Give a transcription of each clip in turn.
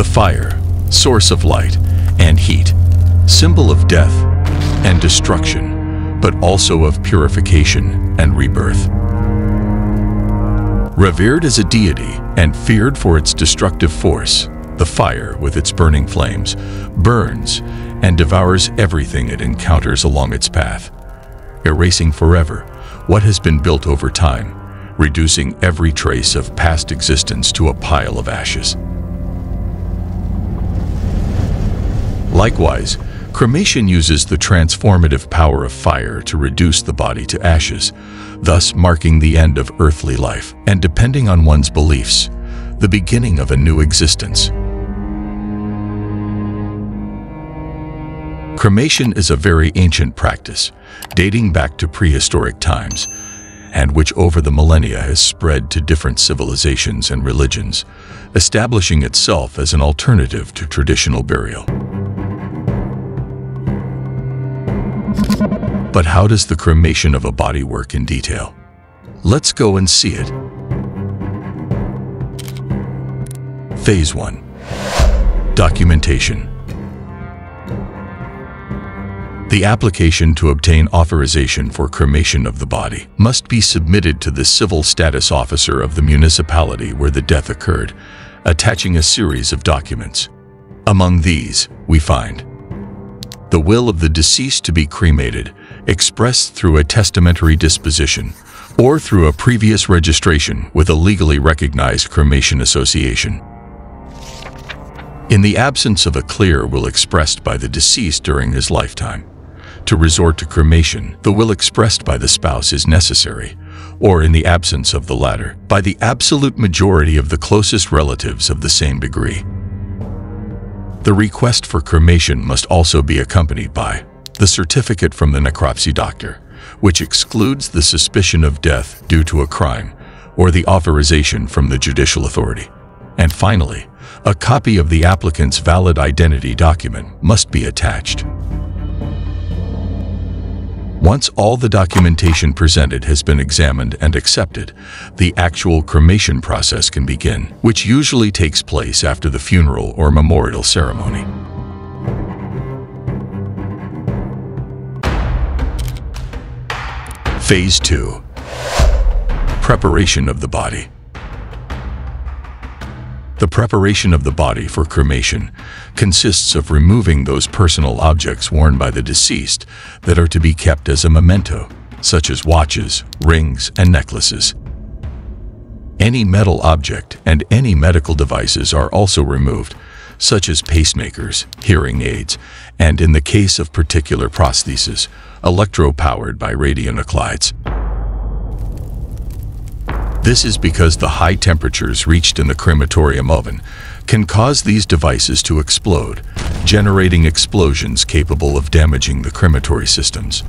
The fire, source of light and heat, symbol of death and destruction, but also of purification and rebirth. Revered as a deity and feared for its destructive force, the fire, with its burning flames, burns and devours everything it encounters along its path, erasing forever what has been built over time, reducing every trace of past existence to a pile of ashes. Likewise, cremation uses the transformative power of fire to reduce the body to ashes, thus marking the end of earthly life and, depending on one's beliefs, the beginning of a new existence. Cremation is a very ancient practice, dating back to prehistoric times, and which over the millennia has spread to different civilizations and religions, establishing itself as an alternative to traditional burial. But how does the cremation of a body work in detail? Let's go and see it. Phase 1. Documentation. The application to obtain authorization for cremation of the body must be submitted to the civil status officer of the municipality where the death occurred, attaching a series of documents. Among these, we find the will of the deceased to be cremated, expressed through a testamentary disposition or through a previous registration with a legally recognized cremation association. In the absence of a clear will expressed by the deceased during his lifetime, to resort to cremation, the will expressed by the spouse is necessary, or in the absence of the latter, by the absolute majority of the closest relatives of the same degree. The request for cremation must also be accompanied by the certificate from the necropsy doctor, which excludes the suspicion of death due to a crime, or the authorization from the judicial authority. And finally, a copy of the applicant's valid identity document must be attached. Once all the documentation presented has been examined and accepted, the actual cremation process can begin, which usually takes place after the funeral or memorial ceremony. Phase 2. Preparation of the body. The preparation of the body for cremation consists of removing those personal objects worn by the deceased that are to be kept as a memento, such as watches, rings, and necklaces. Any metal object and any medical devices are also removed, such as pacemakers, hearing aids, and in the case of particular prostheses, electro-powered by radionuclides. This is because the high temperatures reached in the crematorium oven can cause these devices to explode, generating explosions capable of damaging the crematory systems.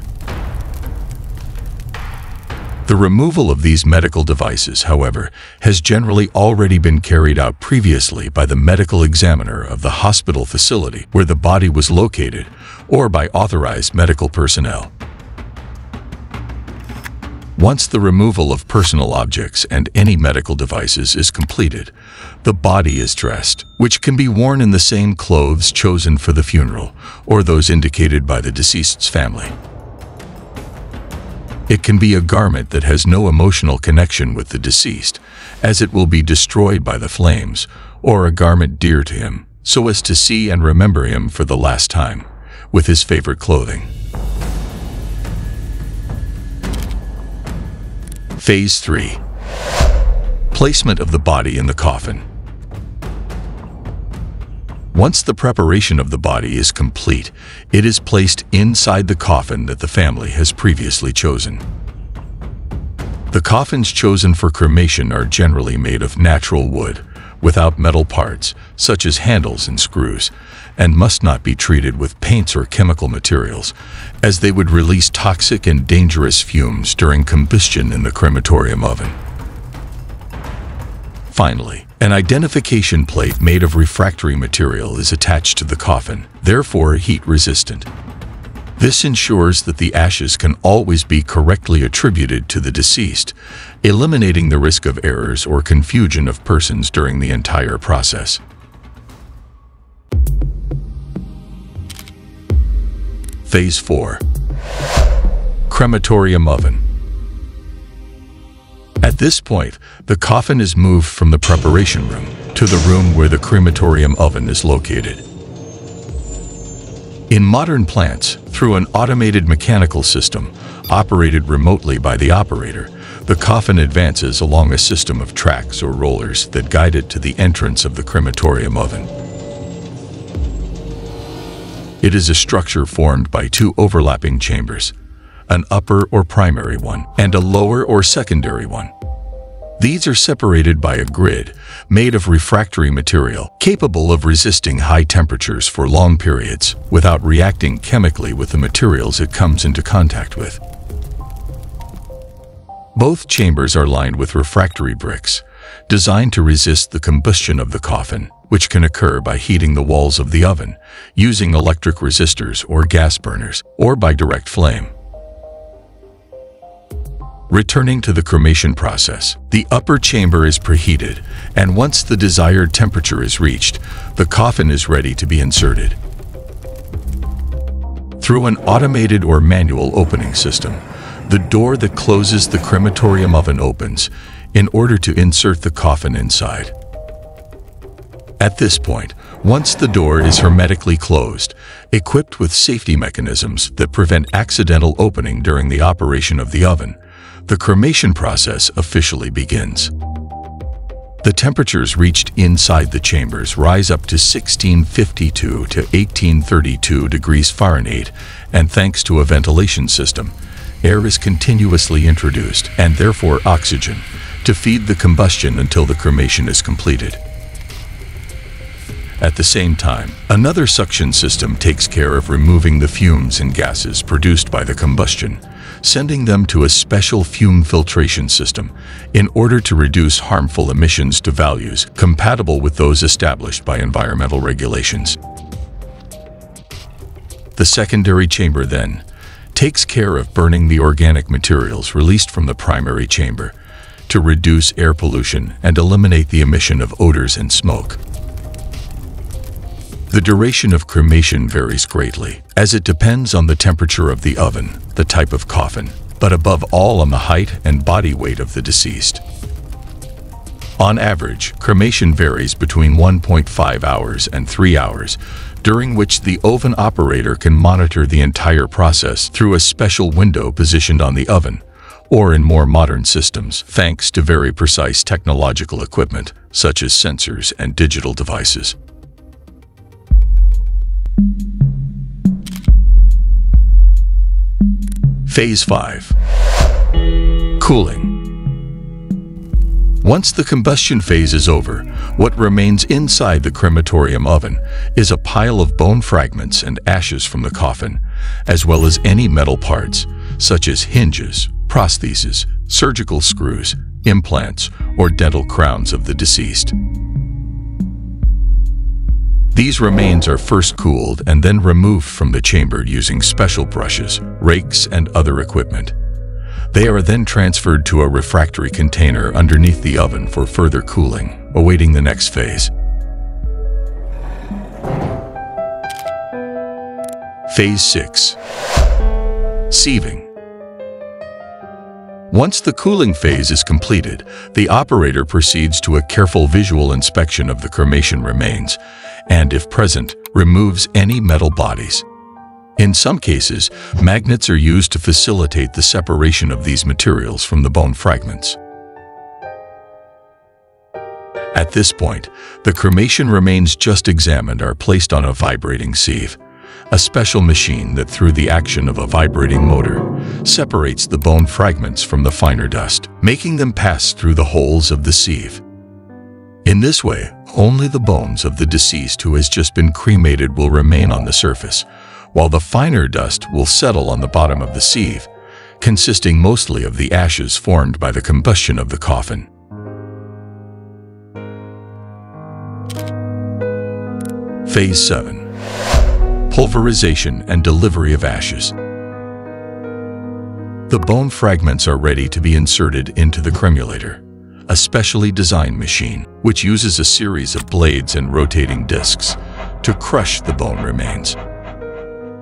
The removal of these medical devices, however, has generally already been carried out previously by the medical examiner of the hospital facility where the body was located, or by authorized medical personnel. Once the removal of personal objects and any medical devices is completed, the body is dressed, which can be worn in the same clothes chosen for the funeral or those indicated by the deceased's family. It can be a garment that has no emotional connection with the deceased, as it will be destroyed by the flames, or a garment dear to him, so as to see and remember him for the last time, with his favorite clothing. Phase 3. Placement of the body in the coffin. Once the preparation of the body is complete, it is placed inside the coffin that the family has previously chosen. The coffins chosen for cremation are generally made of natural wood, without metal parts, such as handles and screws, and must not be treated with paints or chemical materials, as they would release toxic and dangerous fumes during combustion in the crematorium oven. Finally, an identification plate made of refractory material is attached to the coffin, therefore heat-resistant. This ensures that the ashes can always be correctly attributed to the deceased, eliminating the risk of errors or confusion of persons during the entire process. Phase 4. Crematorium oven. At this point, the coffin is moved from the preparation room to the room where the crematorium oven is located. In modern plants, through an automated mechanical system operated remotely by the operator, the coffin advances along a system of tracks or rollers that guide it to the entrance of the crematorium oven. It is a structure formed by two overlapping chambers, an upper or primary one and a lower or secondary one. These are separated by a grid made of refractory material capable of resisting high temperatures for long periods without reacting chemically with the materials it comes into contact with. Both chambers are lined with refractory bricks designed to resist the combustion of the coffin, which can occur by heating the walls of the oven, using electric resistors or gas burners, or by direct flame. Returning to the cremation process, the upper chamber is preheated, and once the desired temperature is reached, the coffin is ready to be inserted. Through an automated or manual opening system, the door that closes the crematorium oven opens in order to insert the coffin inside. At this point, once the door is hermetically closed, equipped with safety mechanisms that prevent accidental opening during the operation of the oven, the cremation process officially begins. The temperatures reached inside the chambers rise up to 1652 to 1832 degrees Fahrenheit, and thanks to a ventilation system, air is continuously introduced, and therefore oxygen, to feed the combustion until the cremation is completed. At the same time, another suction system takes care of removing the fumes and gases produced by the combustion, sending them to a special fume filtration system in order to reduce harmful emissions to values compatible with those established by environmental regulations. The secondary chamber then takes care of burning the organic materials released from the primary chamber to reduce air pollution and eliminate the emission of odors and smoke. The duration of cremation varies greatly, as it depends on the temperature of the oven, the type of coffin, but above all on the height and body weight of the deceased. On average, cremation varies between 1.5 hours and 3 hours, during which the oven operator can monitor the entire process through a special window positioned on the oven, or in more modern systems, thanks to very precise technological equipment, such as sensors and digital devices. Phase 5. Cooling. Once the combustion phase is over, what remains inside the crematorium oven is a pile of bone fragments and ashes from the coffin, as well as any metal parts, such as hinges, prostheses, surgical screws, implants, or dental crowns of the deceased. These remains are first cooled and then removed from the chamber using special brushes, rakes, and other equipment. They are then transferred to a refractory container underneath the oven for further cooling, awaiting the next phase. Phase 6. Sieving. Once the cooling phase is completed, the operator proceeds to a careful visual inspection of the cremation remains, and if present, removes any metal bodies. In some cases, magnets are used to facilitate the separation of these materials from the bone fragments. At this point, the cremation remains just examined are placed on a vibrating sieve, a special machine that, through the action of a vibrating motor, separates the bone fragments from the finer dust, making them pass through the holes of the sieve. In this way, only the bones of the deceased who has just been cremated will remain on the surface, while the finer dust will settle on the bottom of the sieve, consisting mostly of the ashes formed by the combustion of the coffin. Phase 7. Pulverization and delivery of ashes. The bone fragments are ready to be inserted into the cremulator, a specially designed machine which uses a series of blades and rotating discs to crush the bone remains.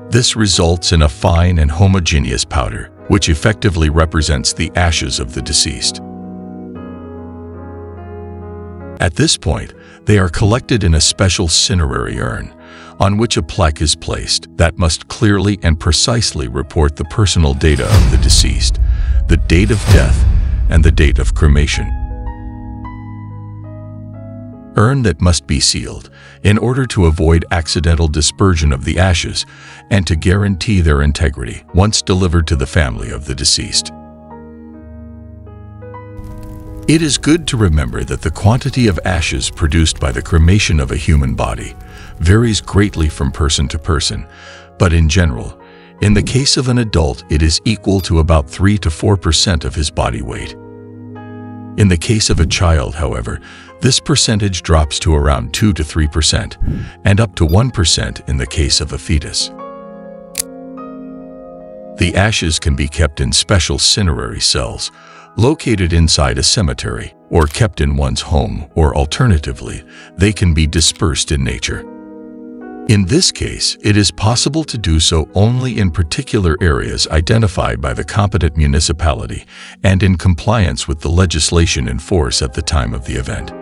This results in a fine and homogeneous powder, which effectively represents the ashes of the deceased. At this point, they are collected in a special cinerary urn, on which a plaque is placed that must clearly and precisely report the personal data of the deceased, the date of death, and the date of cremation. Urn that must be sealed in order to avoid accidental dispersion of the ashes and to guarantee their integrity once delivered to the family of the deceased. It is good to remember that the quantity of ashes produced by the cremation of a human body varies greatly from person to person, but in general, in the case of an adult, it is equal to about 3 to 4% of his body weight. In the case of a child, however, this percentage drops to around 2 to 3% and up to 1% in the case of a fetus. The ashes can be kept in special cinerary cells, located inside a cemetery, or kept in one's home, or alternatively, they can be dispersed in nature. In this case, it is possible to do so only in particular areas identified by the competent municipality and in compliance with the legislation in force at the time of the event.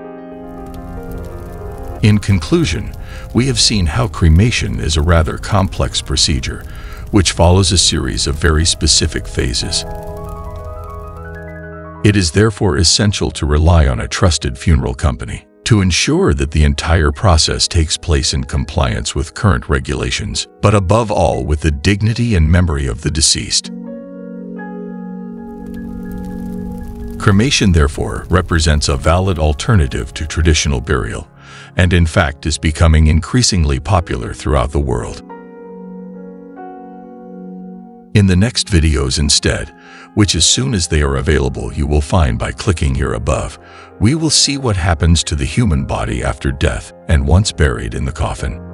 In conclusion, we have seen how cremation is a rather complex procedure, which follows a series of very specific phases. It is therefore essential to rely on a trusted funeral company to ensure that the entire process takes place in compliance with current regulations, but above all with the dignity and memory of the deceased. Cremation, therefore, represents a valid alternative to traditional burial, and in fact is becoming increasingly popular throughout the world. In the next videos instead, which as soon as they are available you will find by clicking here above, we will see what happens to the human body after death and once buried in the coffin.